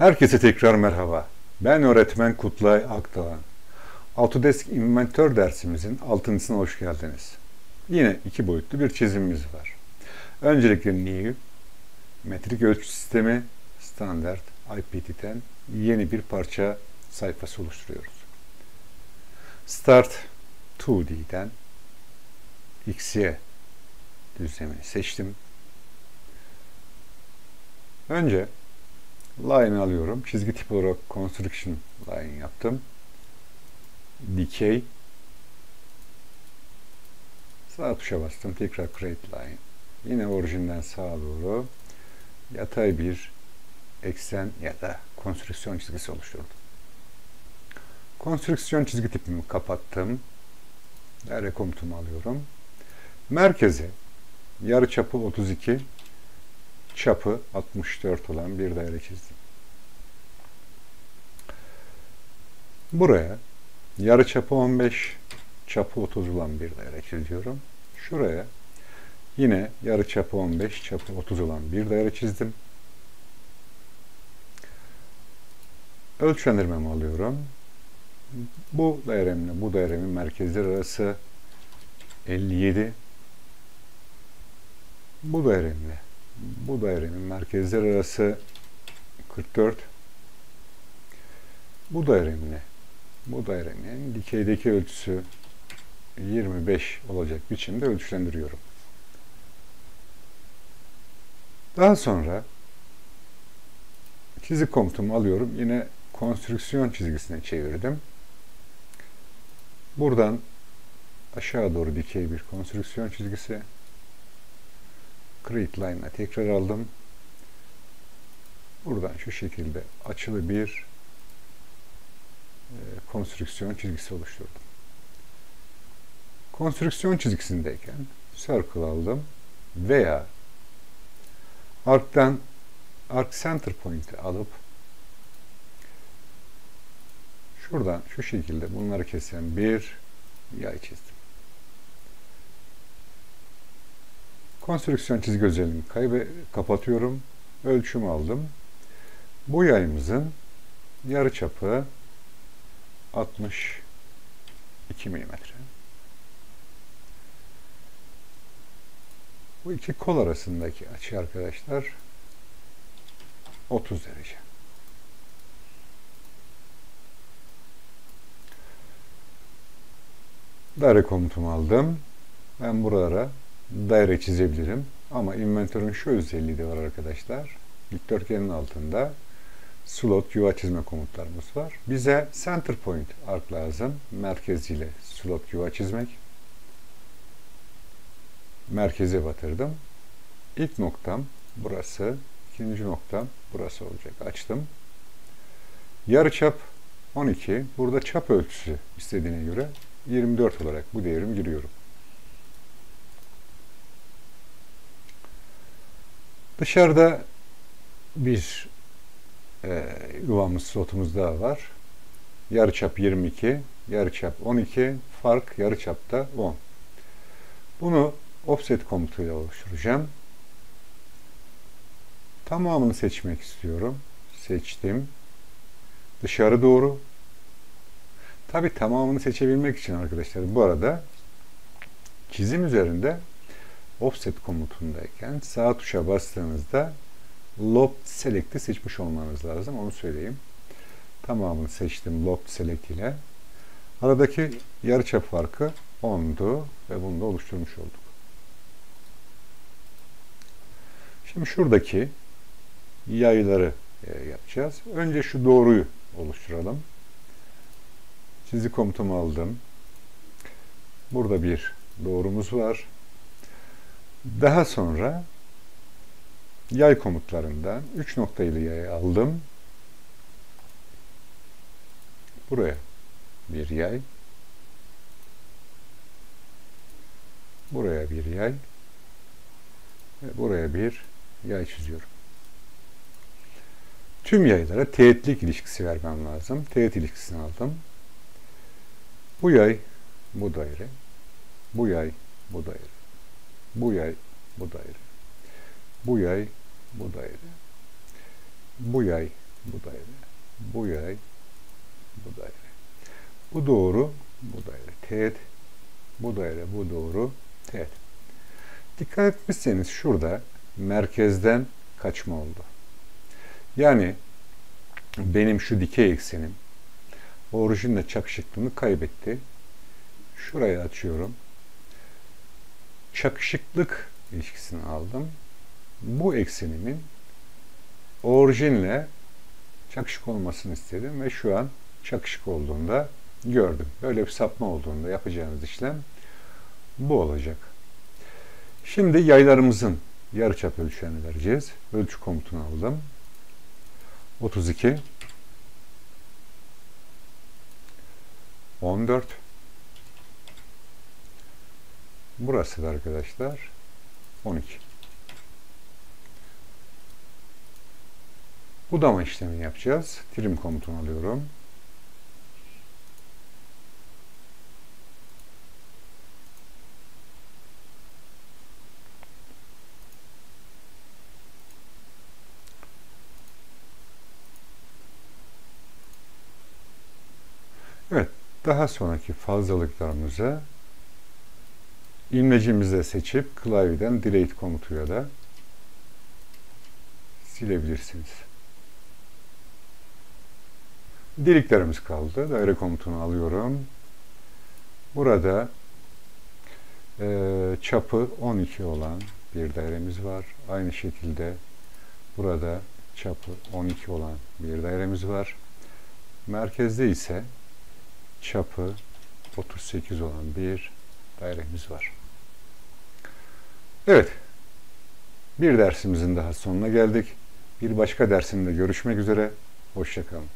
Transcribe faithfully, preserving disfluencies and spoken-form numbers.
Herkese tekrar merhaba. Ben öğretmen Kutlay Akdoğan. Autodesk Inventor dersimizin altıncısına hoş geldiniz. Yine iki boyutlu bir çizimimiz var. Öncelikle New, metrik ölçü sistemi, standart, I P T ten yeni bir parça sayfası oluşturuyoruz. Start iki D'den X'ye düzlemini seçtim. Önce line alıyorum. Çizgi tipi olarak construction line yaptım. Dikey. Sağ tuşa bastım. Tekrar create line. Yine orijinden sağa doğru yatay bir eksen ya da konstrüksiyon çizgisi oluşturdum. Konstrüksiyon çizgi tipimi kapattım. Daire komutumu alıyorum. Merkezi yarıçapı otuz iki, çapı altmış dört olan bir daire çizdim. Buraya yarıçapı on beş, çapı otuz olan bir daire çiziyorum. Şuraya yine yarıçapı on beş, çapı otuz olan bir daire çizdim. Ölçendirmemi alıyorum. Bu dairemle bu dairemin merkezleri arası elli yedi. Bu dairemle bu dairemin merkezleri arası kırk dört. Bu dairemle bu dairemin dikeydeki ölçüsü yirmi beş olacak biçimde ölçülendiriyorum. Daha sonra çizgi komutumu alıyorum. Yine konstrüksiyon çizgisine çevirdim. Buradan aşağı doğru dikey bir konstrüksiyon çizgisi. Create line'a tekrar aldım. Buradan şu şekilde açılı bir e, konstrüksiyon çizgisi oluşturdum. Konstrüksiyon çizgisindeyken circle aldım veya arc'tan arc center point'i alıp şuradan şu şekilde bunları kesen bir yay çizdim. Konstrüksiyon çizgi özelliğini kaybe kapatıyorum. Ölçümü aldım. Bu yayımızın yarıçapı altmış iki milimetre. Bu iki kol arasındaki açı arkadaşlar otuz derece. Daire komutumu aldım. Ben buralara daire çizebilirim. Ama inventörün şu özelliği de var arkadaşlar. Dikdörtgenin altında slot yuva çizme komutlarımız var. Bize center point arc lazım. Merkeziyle slot yuva çizmek. Merkeze batırdım. İlk noktam burası. İkinci noktam burası olacak. Açtım. Yarıçap on iki. Burada çap ölçüsü istediğine göre yirmi dört olarak bu değerimi giriyorum. Dışarıda bir e, yuvamız, slotumuz daha var. Yarıçap yirmi iki, yarıçap on iki, fark yarıçapta on. Bunu offset komutuyla oluşturacağım. Tamamını seçmek istiyorum. Seçtim. Dışarı doğru. Tabi tamamını seçebilmek için arkadaşlar bu arada çizim üzerinde offset komutundayken sağ tuşa bastığınızda Loft Select'i seçmiş olmanız lazım. Onu söyleyeyim. Tamamını seçtim Loft Select ile. Aradaki yarıçap farkı ondu ve bunu da oluşturmuş olduk. Şimdi şuradaki yayları yapacağız. Önce şu doğruyu oluşturalım. Çizgi komutumu aldım. Burada bir doğrumuz var. Daha sonra yay komutlarından üç noktayla yayı aldım. Buraya bir yay. Buraya bir yay. Ve buraya bir yay çiziyorum. Tüm yaylara teğetlik ilişkisi vermem lazım. Teğet ilişkisini aldım. Bu yay, bu daire. Bu yay, bu daire. Bu yay, bu daire. Bu yay, bu daire. Bu yay, bu daire, bu yay, bu daire. Bu doğru, bu daire teğet, bu daire, bu doğru teğet. Dikkat etmişseniz şurada merkezden kaçma oldu. Yani benim şu dikey eksenim orijinle çakışıklığını kaybetti. Şurayı açıyorum. Çakışıklık ilişkisini aldım. Bu eksenimin orijinle çakışık olmasını istedim ve şu an çakışık olduğunda gördüm. Böyle bir sapma olduğunda yapacağınız işlem bu olacak. Şimdi yaylarımızın yarıçap ölçülerini vereceğiz. Ölçü komutunu aldım. otuz iki, on dört, burası da arkadaşlar on iki. Budama işlemi yapacağız. Trim komutunu alıyorum. Evet, daha sonraki fazlalıklarımızı imlecimizi seçip klavyeden delete komutuyla da silebilirsiniz. Deliklerimiz kaldı. Daire komutunu alıyorum. Burada e, çapı on iki olan bir dairemiz var. Aynı şekilde burada çapı on iki olan bir dairemiz var. Merkezde ise çapı otuz sekiz olan bir dairemiz var. Evet. Bir dersimizin daha sonuna geldik. Bir başka dersimde görüşmek üzere. Hoşça kalın.